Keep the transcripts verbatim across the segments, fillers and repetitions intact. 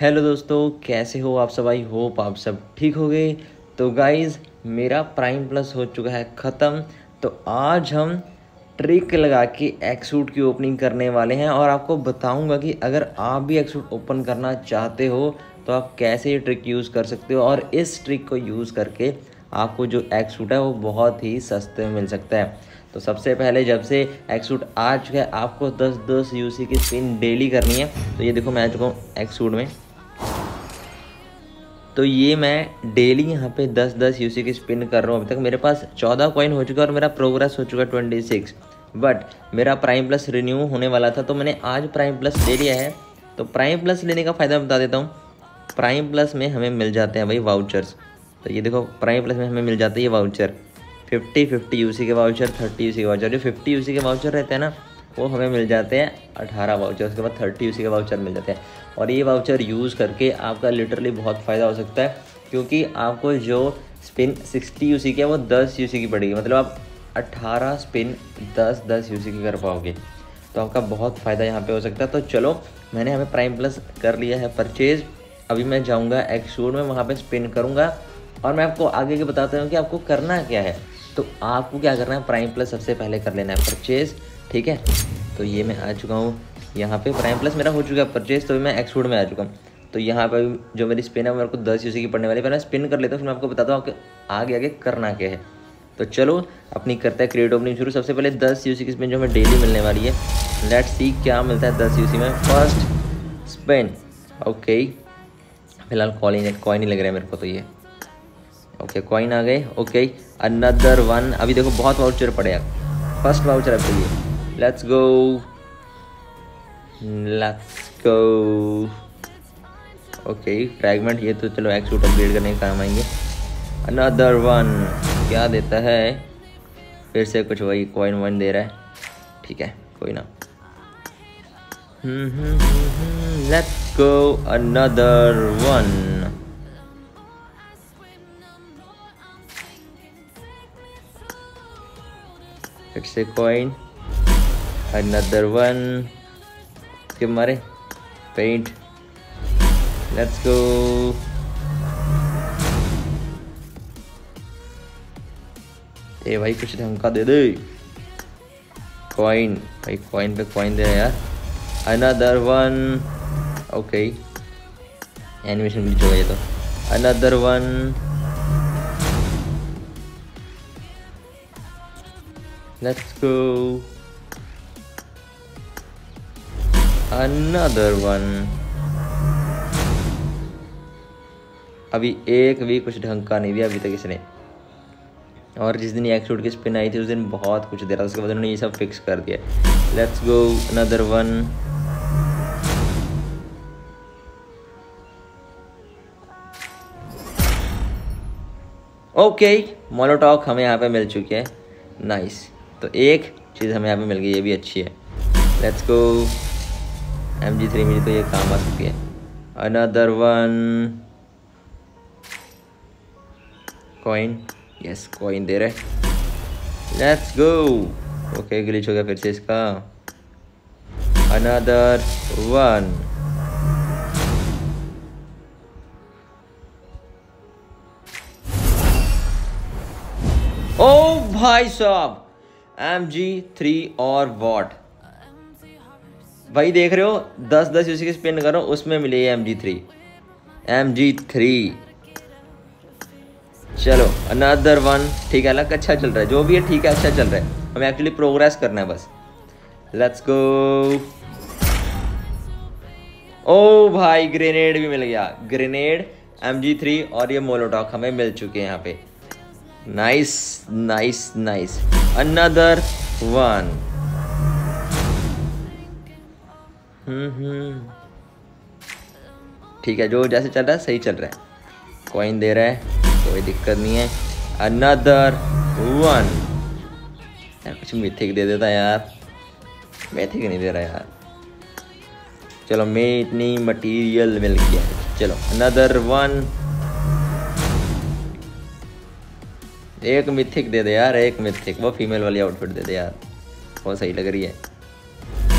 Hello दोस्तों, कैसे हो आप सब। आई होप आप सब ठीक हो गए। तो गाइज़, मेरा प्राइम प्लस हो चुका है ख़त्म। तो आज हम ट्रिक लगा के एक्सूट की ओपनिंग करने वाले हैं और आपको बताऊंगा कि अगर आप भी एक्सूट ओपन करना चाहते हो तो आप कैसे ये ट्रिक यूज़ कर सकते हो। और इस ट्रिक को यूज़ करके आपको जो एक्सूट है वो बहुत ही सस्ते में मिल सकता है। तो सबसे पहले, जब से एक्सूट आ चुका है, आपको दस दस यूसी की स्पिन डेली करनी है। तो ये देखो, मैं आ चुका हूँ एक्सूट में। तो ये मैं डेली यहाँ पे दस दस यूसी की स्पिन कर रहा हूँ। अभी तक मेरे पास चौदह कॉइन हो चुका है और मेरा प्रोग्रेस हो चुका है छब्बीस। बट मेरा प्राइम प्लस रिन्यू होने वाला था, तो मैंने आज प्राइम प्लस ले लिया है। तो प्राइम प्लस लेने का फ़ायदा बता देता हूँ। प्राइम प्लस में हमें मिल जाते हैं भाई वाउचर्स। तो ये देखो, प्राइम प्लस में हमें मिल जाते हैं ये वाउचर, फिफ्टी फिफ्टी यूसी के वाउचर, थर्टी यूसी के वाउचर। जो फिफ्टी यूसी के वाउचर रहते हैं ना, वो हमें मिल जाते हैं अठारह वाउचर। उसके बाद तीस यूसी के वाउचर मिल जाते हैं। और ये वाउचर यूज़ करके आपका लिटरली बहुत फ़ायदा हो सकता है, क्योंकि आपको जो स्पिन साठ यूसी की है वो दस यूसी की पड़ेगी। मतलब आप अठारह स्पिन दस दस यूसी की कर पाओगे, तो आपका बहुत फ़ायदा यहाँ पे हो सकता है। तो चलो, मैंने हमें प्राइम प्लस कर लिया है परचेज़। अभी मैं जाऊँगा एक्सूट में, वहाँ पर स्पिन करूँगा और मैं आपको आगे के बताता हूँ कि आपको करना क्या है। तो आपको क्या करना है, प्राइम प्लस सबसे पहले कर लेना है परचेज़, ठीक है। तो ये मैं आ चुका हूँ यहाँ पे, प्राइम प्लस मेरा हो चुका है परचेज़। तो मैं एक्सूट में आ चुका हूँ। तो यहाँ पर जो मेरी स्पिन है मेरे को दस यूसी की पड़ने वाली है। पहले स्पिन कर लेता हूँ, फिर मैं आपको बताता हूँ कि आगे आगे करना क्या है। तो चलो, अपनी करते हैं क्रिएट ओपनिंग शुरू। सबसे पहले दस यूसी की स्पिन जो हमें डेली मिलने वाली है। लेट्स सी क्या मिलता है दस यूसी में। First spin, okay. फिलहाल कॉइन कॉइन ही लग रहा है मेरे को। तो ये ओके, कॉइन आ गए। Okay, another one. अभी देखो, बहुत वाउचर पड़े यार। फर्स्ट वाउचर आपके लिए। Let's go, let's go. Okay, fragment. ये तो चलो एक्सूट अपग्रेड करने के काम आएंगे। अनदर वन क्या देता है, फिर से कुछ वही कॉइन वन दे रहा है, ठीक है, कोई ना। Let's go, another one. फिर से कॉइन, अनदर वन के मारे पेंट। लेट्स गो, ए भाई कुछ धमका दे दे। कॉइन भाई, कॉइन पे कॉइन दे यार। Another one, okay. एनिमेशन मिल चुका है तो। Another one, let's go, another one. अभी एक भी कुछ ढंग का नहीं दिया अभी तक इसने। और जिस दिन एक्सूट की स्पिन आई थी उस दिन बहुत कुछ दे रहा था, उसके बाद उन्होंने ये सब फिक्स कर दिया। Let's go, another one. Okay, मोनोटॉक हमें यहाँ पे मिल चुकी है। नाइस, तो एक चीज़ हमें यहाँ पे मिल गई, ये भी अच्छी है। Let's go, M G three में तो ये काम आ सकती है। Another one, coin, yes coin दे रहे। लेट्स गो, ओके, ग्लिच हो गया फिर से इसका। अनदर वन, ओ भाई साहब, एम जी थ्री और वॉट भाई, देख रहे हो, दस दस यूसी की स्पिन करो, उसमें मिले M G three, M G three. चलो, अनदर वन, ठीक है, लक अच्छा चल रहा है, जो भी है ठीक है, अच्छा चल रहा है। हमें एक्चुअली प्रोग्रेस करना है बस। लेट्स गो, ओ भाई, ग्रेनेड भी मिल गया। ग्रेनेड, एम जी थ्री और ये मोलोटॉक हमें मिल चुके हैं यहाँ पे। Nice nice nice, another one. हम्म, ठीक है, जो जैसे चल रहा है सही चल रहा है। कॉइन दे रहा है, कोई दिक्कत नहीं है। अनदर वन, यार कुछ मिथिक दे देता यार, मिथिक नहीं दे रहा यार। चलो, मैं इतनी मटेरियल मिल गया। चलो, अनदर वन, एक मिथिक दे दे यार, एक मिथिक। वो फीमेल वाली आउटफिट दे दे यार, बहुत सही लग रही है।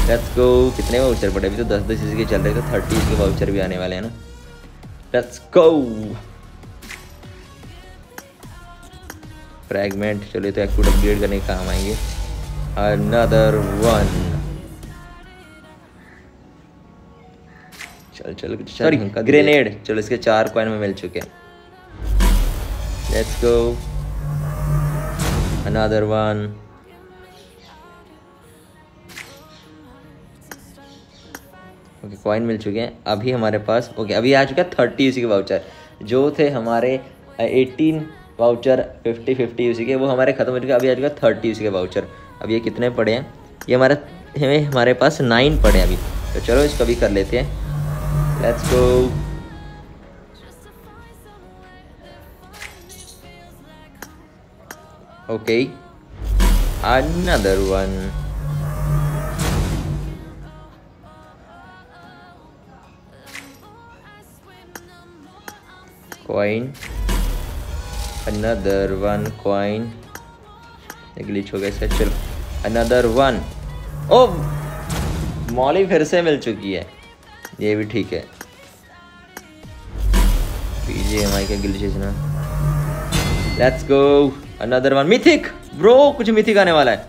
Let's go. कितने वाउचर पड़े अभी? तो दस दस इसके चल रहे थे, थर्टी इसके वाउचर भी आने वाले हैं ना। लेट्स गो फ्रैगमेंट, चलिए तो एक्सपर्ट अपग्रेड करने के काम आएंगे। अनदर वन चल चल सॉरी ग्रेनेड, चलो इसके चार कॉइन में मिल चुके हैं। Let's go another one. Okay coin मिल चुके हैं अभी हमारे पास। ओके okay, अभी आ चुका है थर्टी यूसी के वाउचर, जो थे हमारे eighteen voucher fifty fifty UC के, वो हमारे ख़त्म हो चुके। अभी आ चुका है थर्टी यूसी के वाउचर। अब ये कितने पड़े हैं? ये हमारा हमें हमारे पास नाइन पड़े अभी, तो चलो इसको भी कर लेते हैं। Let's go okay another one. Coin another one coin, glitch हो गया इसका। चलो अनदर वन। ओ मॉली फिर से मिल चुकी है, ये भी ठीक है। बीजीएमआई का ग्लिच है ना। Let's go another one mythic bro, कुछ मिथिक आने वाला है,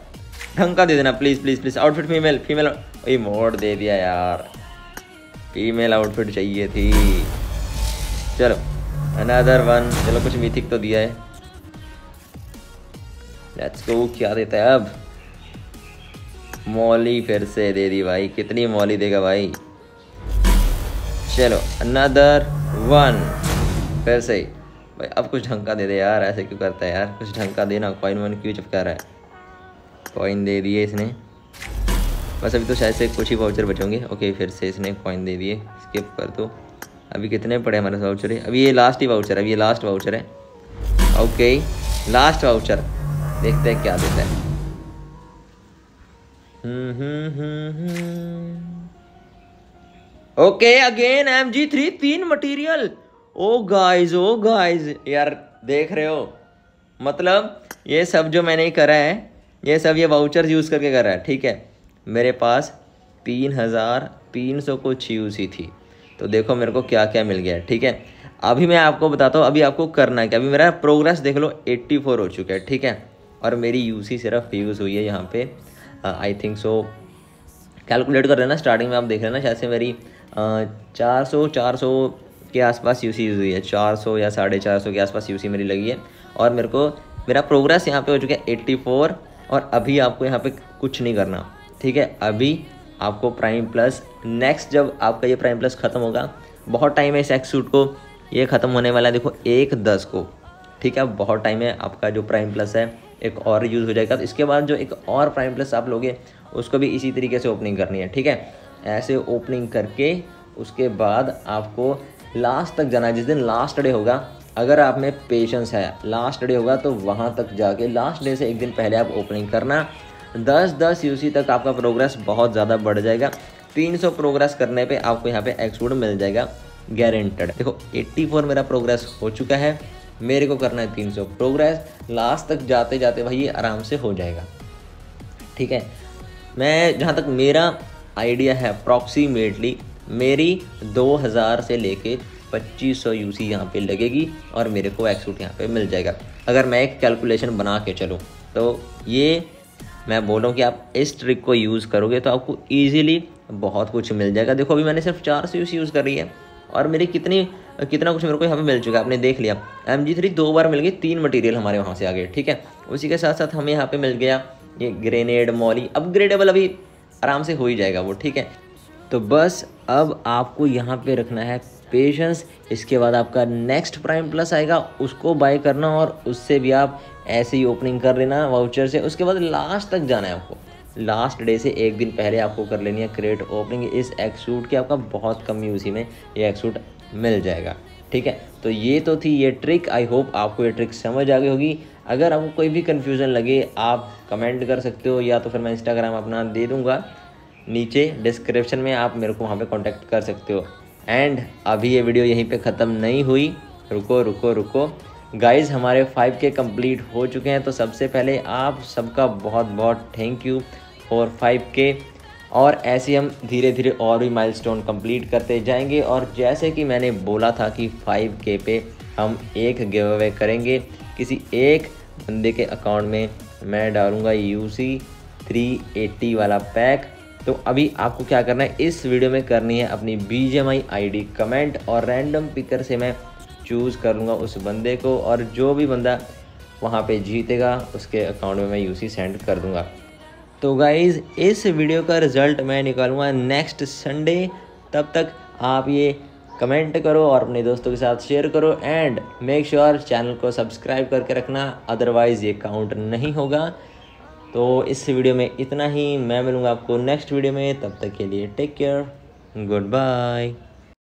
ढंग का दे देना please please please. Outfit female female ये मोड दे दिया यार, फीमेल आउटफिट चाहिए थी। चलो अनदर वन, चलो कुछ मिथिक तो दिया है। लेट्स गो क्या देता है अब? मॉली फिर से दे दी भाई, कितनी मॉली देगा भाई। चलो अनदर वन फिर से भाई, अब कुछ ढंग का दे दे यार, ऐसे क्यों करता है यार? कुछ ढंग का देना, कॉइन वन क्यों चिपका रहा है? कॉइन दे दिए इसने, बस अभी तो शायद से कुछ ही वाउचर बचेंगे। ओके फिर से इसने कॉइन दे दिए, स्किप कर दो। अभी कितने पड़े हमारे वाउचर? अभी ये लास्ट ही वाउचर, अभी ये लास्ट वाउचर है। ओके लास्ट वाउचर देखते हैं क्या देता है। Okay again M G three तीन मटीरियल। ओ गाइज ओ गाइज यार देख रहे हो, मतलब ये सब जो मैंने करा है, ये सब ये वाउचर्स यूज़ करके करा है, ठीक है। मेरे पास तीन हज़ार तीन सौ कुछ यूसी थी, तो देखो मेरे को क्या क्या मिल गया, ठीक है। अभी मैं आपको बताता हूँ अभी आपको करना है क्या। अभी मेरा प्रोग्रेस देख लो एट्टी फोर हो चुका है, ठीक है। और मेरी यूसी सिर्फ यूज़ हुई है यहाँ पे आई थिंक सो, कैलकुलेट कर लेना स्टार्टिंग में आप देख लेना, शायद से मेरी चार सौ चार सौ के आसपास यूसी यूज़ हुई है, चार सौ या साढ़े चार सौ के आसपास यूसी मेरी लगी है। और मेरे को मेरा प्रोग्रेस यहाँ पर हो चुका है एट्टी फोर। और अभी आपको यहाँ पर कुछ नहीं करना, ठीक है। अभी आपको प्राइम प्लस नेक्स्ट, जब आपका ये प्राइम प्लस ख़त्म होगा, बहुत टाइम है इस एक्ससूट को, ये ख़त्म होने वाला है देखो एक दस को, ठीक है। बहुत टाइम है, आपका जो प्राइम प्लस है एक और यूज़ हो जाएगा। तो इसके बाद जो एक और प्राइम प्लस आप लोगे, उसको भी इसी तरीके से ओपनिंग करनी है, ठीक है। ऐसे ओपनिंग करके उसके बाद आपको लास्ट तक जाना है। जिस दिन लास्ट डे होगा, अगर आप में पेशेंस है, लास्ट डे होगा तो वहाँ तक जाके लास्ट डे से एक दिन पहले आप ओपनिंग करना। दस दस यूसी तक आपका प्रोग्रेस बहुत ज़्यादा बढ़ जाएगा। तीन सौ प्रोग्रेस करने पे आपको यहाँ पे एक्सवुड मिल जाएगा गारंटेड। देखो एट्टी फोर मेरा प्रोग्रेस हो चुका है, मेरे को करना है तीन सौ प्रोग्रेस। लास्ट तक जाते जाते भाई ये आराम से हो जाएगा, ठीक है। मैं जहाँ तक मेरा आइडिया है, अप्रॉक्सीमेटली मेरी दो हज़ार से लेके पच्चीस सौ यूसी यहाँ पे लगेगी और मेरे को एक्सवुड यहाँ पे मिल जाएगा। अगर मैं एक कैलकुलेशन बना के चलूँ, तो ये मैं बोलूँ कि आप इस ट्रिक को यूज़ करोगे तो आपको इजीली बहुत कुछ मिल जाएगा। देखो अभी मैंने सिर्फ चार सौ यूसी यूज़ करी है और मेरी कितनी कितना कुछ मेरे को यहाँ पे मिल चुका है, आपने देख लिया। एम जी थ्री दो बार मिल गई, तीन मटेरियल हमारे वहाँ से आ गए, ठीक है। उसी के साथ साथ हमें यहाँ पे मिल गया ये ग्रेनेड मॉली, अपग्रेडेबल अभी आराम से हो ही जाएगा वो, ठीक है। तो बस अब आपको यहाँ पर रखना है पेशेंस। इसके बाद आपका नेक्स्ट प्राइम प्लस आएगा, उसको बाय करना और उससे भी आप ऐसे ही ओपनिंग कर लेना वाउचर से। उसके बाद लास्ट तक जाना है आपको, लास्ट डे से एक दिन पहले आपको कर लेनी है क्रेट ओपनिंग। इस एक्ससूट के आपका बहुत कम यूसी में ये एक्ससूट मिल जाएगा, ठीक है। तो ये तो थी ये ट्रिक, आई होप आपको ये ट्रिक समझ आ गई होगी। अगर आपको कोई भी कन्फ्यूज़न लगे आप कमेंट कर सकते हो, या तो फिर मैं इंस्टाग्राम अपना दे दूँगा नीचे डिस्क्रिप्शन में, आप मेरे को वहाँ पर कॉन्टैक्ट कर सकते हो। एंड अभी ये वीडियो यहीं पे ख़त्म नहीं हुई, रुको रुको रुको गाइज़, हमारे फाइव के कंप्लीट हो चुके हैं। तो सबसे पहले आप सबका बहुत बहुत थैंक यू फॉर फाइव के। और ऐसे हम धीरे धीरे और भी माइलस्टोन कंप्लीट करते जाएंगे। और जैसे कि मैंने बोला था कि फाइव के पे हम एक गिव अवे करेंगे, किसी एक बंदे के अकाउंट में मैं डालूँगा यूसी थ्री एटी वाला पैक। तो अभी आपको क्या करना है इस वीडियो में, करनी है अपनी बीजीएमआई आईडी कमेंट और रैंडम पिकर से मैं चूज़ कर लूँगा उस बंदे को, और जो भी बंदा वहाँ पे जीतेगा उसके अकाउंट में मैं यूसी सेंड कर दूँगा। तो गाइज़ इस वीडियो का रिज़ल्ट मैं निकालूँगा नेक्स्ट संडे, तब तक आप ये कमेंट करो और अपने दोस्तों के साथ शेयर करो एंड मेक श्योर चैनल को सब्सक्राइब करके रखना, अदरवाइज़ ये काउंट नहीं होगा। तो इस वीडियो में इतना ही, मैं मिलूँगा आपको नेक्स्ट वीडियो में, तब तक के लिए टेक केयर, गुड बाय।